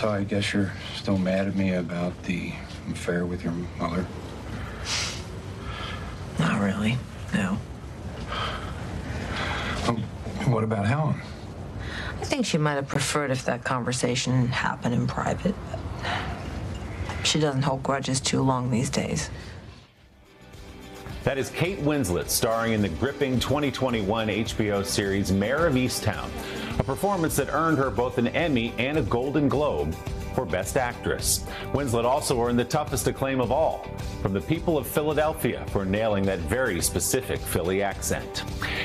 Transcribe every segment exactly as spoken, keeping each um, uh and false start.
So I guess you're still mad at me about the affair with your mother? Not really, no. Well, what about Helen? I think she might have preferred if that conversation happened in private. But she doesn't hold grudges too long these days. That is Kate Winslet, starring in the gripping twenty twenty-one H B O series Mare of Easttown, a performance that earned her both an Emmy and a Golden Globe for Best Actress. Winslet also earned the toughest acclaim of all from the people of Philadelphia for nailing that very specific Philly accent.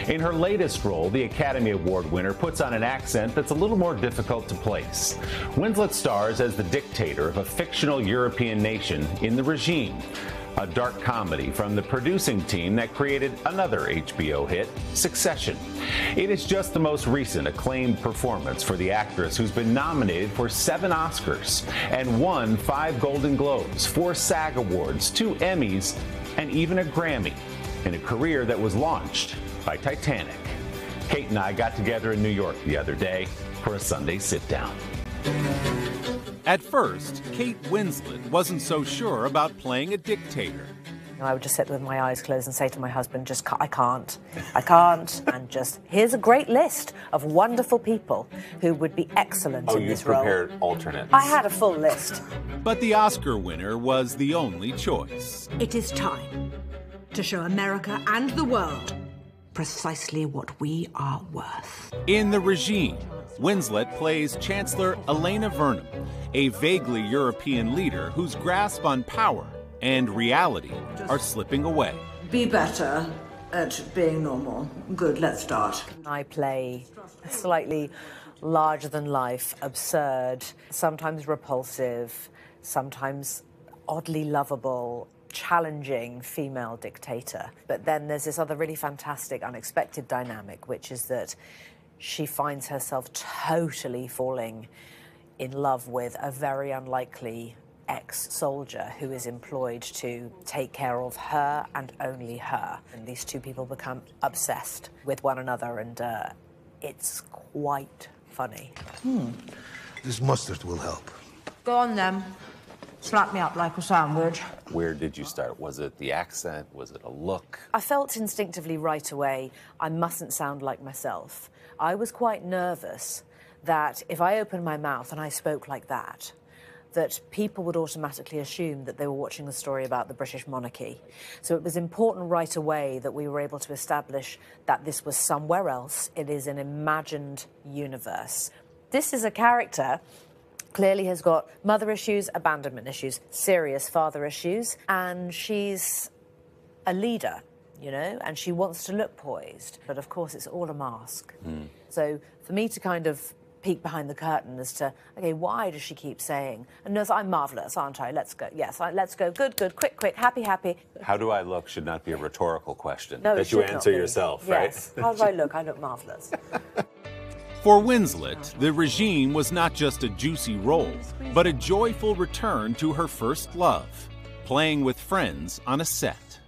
In her latest role, the Academy Award winner puts on an accent that's a little more difficult to place. Winslet stars as the dictator of a fictional European nation in The Regime, a dark comedy from the producing team that created another H B O hit, Succession. It is just the most recent acclaimed performance for the actress, who's been nominated for seven Oscars and won five Golden Globes, four SAG Awards, two Emmys, and even a Grammy in a career that was launched by Titanic. Kate and I got together in New York the other day for a Sunday sit-down. At first, Kate Winslet wasn't so sure about playing a dictator. You know, I would just sit with my eyes closed and say to my husband, just, I can't, I can't, and just, here's a great list of wonderful people who would be excellent oh, in this role. Oh, you prepared alternates. I had a full list. But the Oscar winner was the only choice. It is time to show America and the world precisely what we are worth. In The Regime, Winslet plays Chancellor Elena Vernham, a vaguely European leader whose grasp on power and reality are slipping away. Be better at being normal. Good, let's start. I play slightly larger-than-life, absurd, sometimes repulsive, sometimes oddly lovable, challenging female dictator. But then there's this other really fantastic, unexpected dynamic, which is that she finds herself totally falling in love with a very unlikely ex-soldier who is employed to take care of her and only her. And these two people become obsessed with one another, and uh, it's quite funny. Hmm. This mustard will help. Go on, then. Slap me up like a sandwich. Where did you start? Was it the accent? Was it a look? I felt instinctively right away, I mustn't sound like myself. I was quite nervous that if I opened my mouth and I spoke like that, that people would automatically assume that they were watching a story about the British monarchy. So it was important right away that we were able to establish that this was somewhere else. It is an imagined universe. This is a character clearly has got mother issues, abandonment issues, serious father issues, and she's a leader, you know, and she wants to look poised. But, of course, it's all a mask. Mm. So for me to kind of peek behind the curtain as to, OK, why does she keep saying, and no, I'm marvellous, aren't I? Let's go. Yes, let's go. Good, good, quick, quick, happy, happy. How do I look should not be a rhetorical question no, that you answer yourself, yes. Right? How do I look? I look marvellous. For Winslet, The Regime was not just a juicy role, but a joyful return to her first love, playing with friends on a set.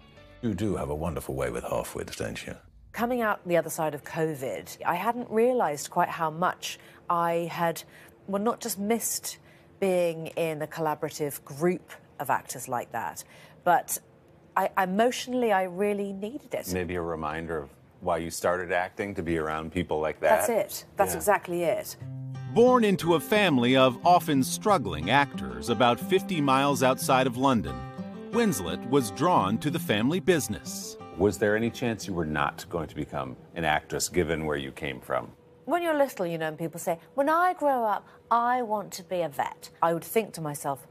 You do have a wonderful way with half-wits, don't you? Coming out the other side of COVID, I hadn't realised quite how much I had, well, not just missed being in a collaborative group of actors like that, but I, emotionally I really needed it. Maybe a reminder of why you started acting, to be around people like that. That's it. That's yeah. exactly it. Born into a family of often struggling actors about fifty miles outside of London, Winslet was drawn to the family business. Was there any chance you were not going to become an actress, given where you came from? When you're little, you know, and people say, when I grow up, I want to be a vet. I would think to myself,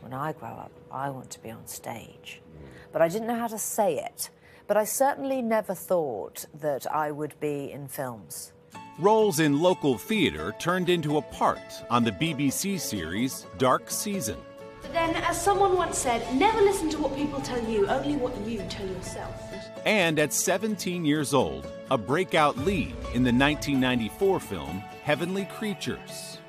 when I grow up, I want to be on stage. But I didn't know how to say it. But I certainly never thought that I would be in films. Roles in local theater turned into a part on the B B C series Dark Season. But then, as someone once said, never listen to what people tell you, only what you tell yourself. And at seventeen years old, a breakout lead in the nineteen ninety-four film Heavenly Creatures.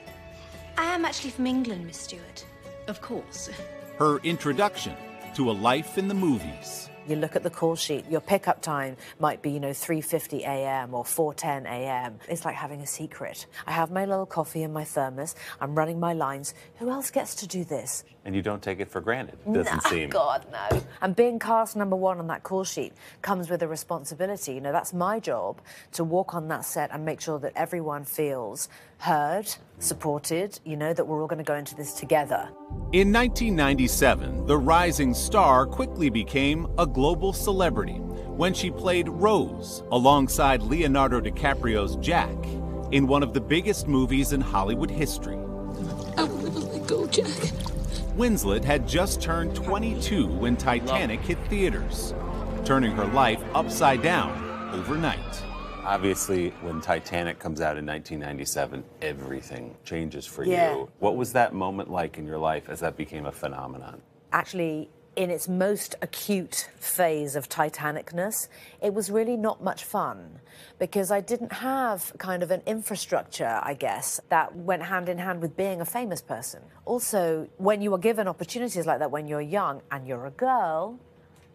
I am actually from England, Miss Stewart. Of course. Her introduction to a life in the movies. You look at the call sheet. Your pickup time might be, you know, three fifty a m or four ten a m It's like having a secret. I have my little coffee in my thermos. I'm running my lines. Who else gets to do this? And you don't take it for granted. It doesn't no, seem. God, no. And being cast number one on that call sheet comes with a responsibility. You know, that's my job, to walk on that set and make sure that everyone feels heard, supported, you know, that we're all going to go into this together. In nineteen ninety-seven, the rising star quickly became a global celebrity when she played Rose alongside Leonardo DiCaprio's Jack in one of the biggest movies in Hollywood history. I will never let go, Jack. Winslet had just turned twenty-two when Titanic hit theaters, turning her life upside down overnight. Obviously, when Titanic comes out in nineteen ninety-seven, everything changes for yeah. you. What was that moment like in your life as that became a phenomenon? Actually, in its most acute phase of Titanicness, it was really not much fun because I didn't have kind of an infrastructure, I guess, that went hand in hand with being a famous person. Also, when you are given opportunities like that when you're young and you're a girl,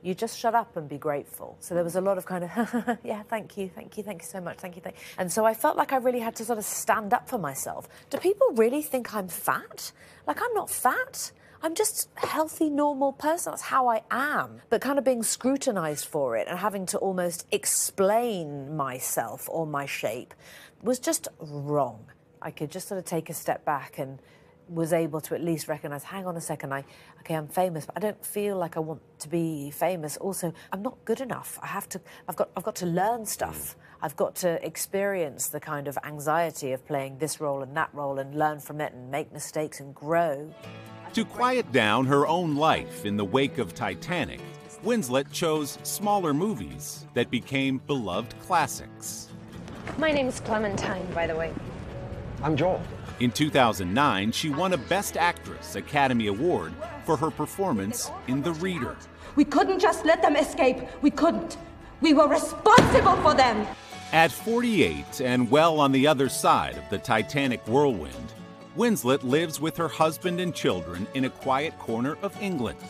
you just shut up and be grateful. So there was a lot of kind of, yeah, thank you, thank you, thank you so much, thank you, thank you. And so I felt like I really had to sort of stand up for myself. Do people really think I'm fat? Like, I'm not fat. I'm just a healthy, normal person. That's how I am. But kind of being scrutinized for it and having to almost explain myself or my shape was just wrong. I could just sort of take a step back and was able to at least recognize, hang on a second, I, okay, I'm famous, but I don't feel like I want to be famous. Also, I'm not good enough. I have to, I've got, I've got to learn stuff. I've got to experience the kind of anxiety of playing this role and that role and learn from it and make mistakes and grow. To quiet down her own life in the wake of Titanic, Winslet chose smaller movies that became beloved classics. My name is Clementine, by the way. I'm Joel. In two thousand nine, she won a Best Actress Academy Award for her performance in The Reader. We couldn't just let them escape. We couldn't. We were responsible for them. At forty-eight and well on the other side of the Titanic whirlwind, Winslet lives with her husband and children in a quiet corner of England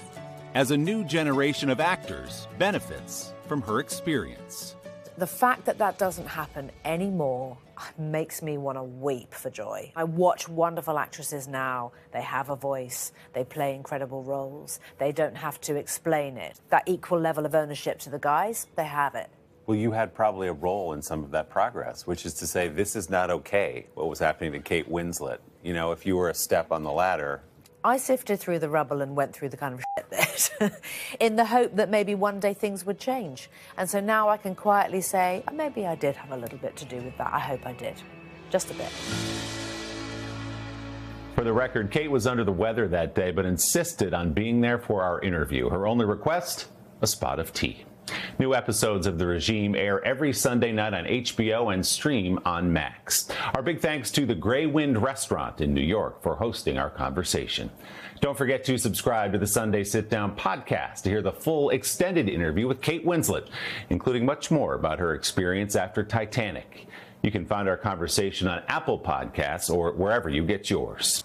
as a new generation of actors benefits from her experience. The fact that that doesn't happen anymore makes me want to weep for joy. I watch wonderful actresses now. They have a voice. They play incredible roles. They don't have to explain it. That equal level of ownership to the guys, they have it. Well, you had probably a role in some of that progress, which is to say, this is not okay, what was happening to Kate Winslet. You know, if you were a step on the ladder. I sifted through the rubble and went through the kind of shit bit in the hope that maybe one day things would change. And so now I can quietly say, oh, maybe I did have a little bit to do with that. I hope I did. Just a bit. For the record, Kate was under the weather that day, but insisted on being there for our interview. Her only request, a spot of tea. New episodes of The Regime air every Sunday night on H B O and stream on Max. Our big thanks to the Grey Wind Restaurant in New York for hosting our conversation. Don't forget to subscribe to the Sunday Sit Down podcast to hear the full extended interview with Kate Winslet, including much more about her experience after Titanic. You can find our conversation on Apple Podcasts or wherever you get yours.